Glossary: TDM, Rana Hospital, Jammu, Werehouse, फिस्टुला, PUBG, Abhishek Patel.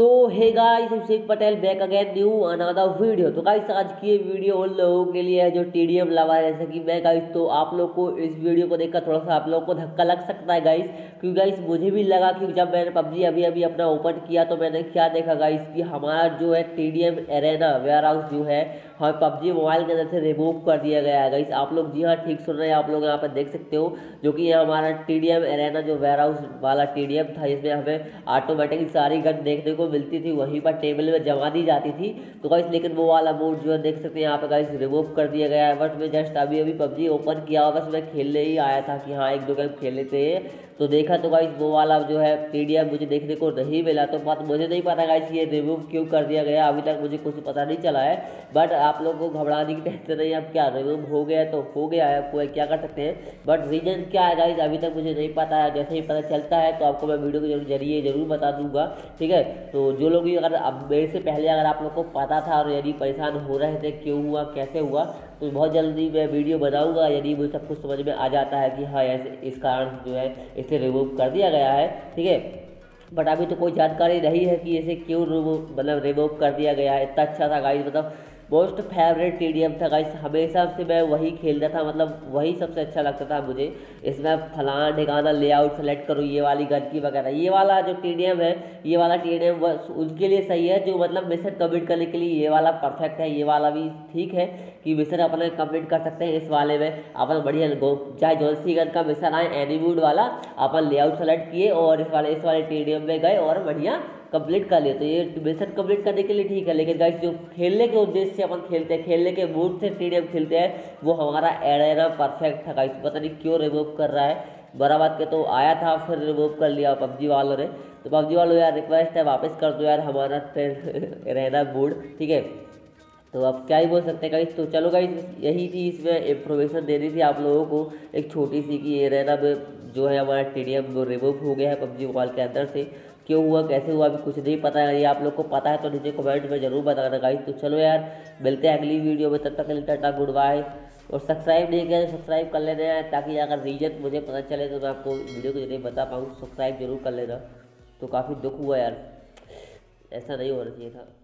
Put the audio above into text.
सो hey guys, Abhishek Patel back again new another video. तो guys आज की ये वीडियो उन लोगों के लिए है जो टीडीएम लवर है, जैसे कि मैं गाइस। तो आप लोग को इस वीडियो को देखकर थोड़ा सा आप लोगों को धक्का लग सकता है गाइस, क्योंकि गाइस मुझे भी लगा कि जब मैंने पबजी अभी अपना ओपन किया तो मैंने क्या देखा गाइस कि हमारा जो है टीडीएम एरेना वेयर हाउस जो है हमें पबजी मोबाइल के अंदर से रिमूव कर दिया गया है गाइस। आप लोग जी हाँ ठीक सुन रहे हैं, आप लोग यहाँ पर देख सकते हो जो कि ये हमारा टीडीएम एरेना जो वेयर हाउस वाला टीडीएम था, जिसमें हमें ऑटोमेटिकली सारी गन देखने को मिलती थी, वहीं पर टेबल में जमा दी जाती थी। तो गाइस लेकिन वो वाला मोड जो है देख सकते हैं यहाँ पे गाइस रिमूव कर दिया गया है। बट मैं जस्ट अभी पबजी ओपन किया और बस मैं खेलने ही आया था कि हाँ एक दो गेम खेल लेते हैं, तो देखा तो गाइस वो वाला जो है टीडीएम मुझे देखने को नहीं मिला। तो बात मुझे नहीं पता गाइस ये रिमूव क्यों कर दिया गया, अभी तक मुझे कुछ पता नहीं चला है। बट आप लोगों को घबराने की टेंशन नहीं, अब क्या रिमूव हो गया तो हो गया है, कोई क्या कर सकते हैं। बट रीज़न क्या है गाइस अभी तक मुझे नहीं पता है, जैसे ही पता चलता है तो आपको मैं वीडियो के जरिए ज़रूर बता दूंगा, ठीक है। तो जो लोग अगर अब मेरे से पहले अगर आप लोग को पता था और यदि परेशान हो रहे थे क्यों हुआ कैसे हुआ, तो बहुत जल्दी मैं वीडियो बनाऊंगा यदि मुझे सब कुछ समझ में आ जाता है कि हाँ ऐसे इस कारण जो है इसे रिमूव कर दिया गया है, ठीक है। बट अभी तो कोई जानकारी नहीं है कि इसे क्यों मतलब रिमूव कर दिया गया है। इतना अच्छा था गाइस, मतलब मोस्ट फेवरेट टीडीएम था गाइस, हमेशा से मैं वही खेलता था, मतलब वही सबसे अच्छा लगता था मुझे। इसमें फलाना ठिकाना लेआउट सेलेक्ट करो, ये वाली गन की वगैरह, ये वाला जो टीडीएम है ये वाला टीडीएम उनके लिए सही है जो मतलब मिशन कम्प्लीट करने के लिए ये वाला परफेक्ट है। ये वाला भी ठीक है कि मिशन अपने कम्प्लीट कर सकते हैं, इस वाले में अपन बढ़िया चाहे जोलसी गन का मिशन आए एनीवुड वाला अपन लेआउट सेलेक्ट किए और इस वाले टीडीएम में गए और बढ़िया कंप्लीट कर लिए। तो ये मिशन कंप्लीट करने के लिए ठीक है, लेकिन गाइस जो खेलने के उद्देश्य से अपन खेलते हैं, खेलने के मूड से टीडीएम खेलते हैं, वो हमारा एरेना परफेक्ट था गाइस। पता नहीं क्यों रिमूव कर रहा है, बराबर के तो आया था फिर रिमूव कर लिया पबजी वालों ने। तो पबजी वालों यार रिक्वेस्ट है वापस कर दो यार हमारा एरेना मूड, ठीक है। तो आप क्या ही बोल सकते हैं गाइस। तो चलो गाइस यही थी, इसमें इंफॉर्मेशन देनी थी आप लोगों को एक छोटी सी कि एरेना जो है हमारा टीडीएम वो रिमूव हो गया है पबजी मोबाइल के अंदर से, क्यों हुआ कैसे हुआ अभी कुछ नहीं पता है। ये आप लोग को पता है तो नीचे कमेंट में जरूर बताना गाइस। तो चलो यार मिलते हैं अगली वीडियो में, तब तक के लिए टाटा गुड बाय। और सब्सक्राइब नहीं किया तो सब्सक्राइब कर लेना है, ताकि अगर रीजन मुझे पता चले तो मैं आपको वीडियो को नहीं बता पाऊँ। सब्सक्राइब जरूर कर लेना। तो काफ़ी दुख हुआ यार, ऐसा नहीं होना चाहिए था।